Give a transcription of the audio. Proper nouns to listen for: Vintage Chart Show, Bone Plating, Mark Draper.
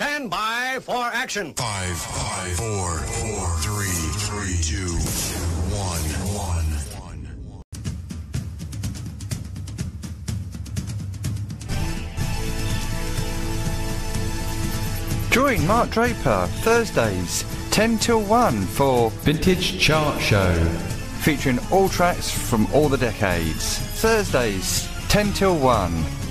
Stand by for action. 5, 5, 4, 4, 3, 3, 2, 1, 1. Join Mark Draper Thursdays 10 till 1 for Vintage Chart Show, featuring all tracks from all the decades. Thursdays 10 till 1.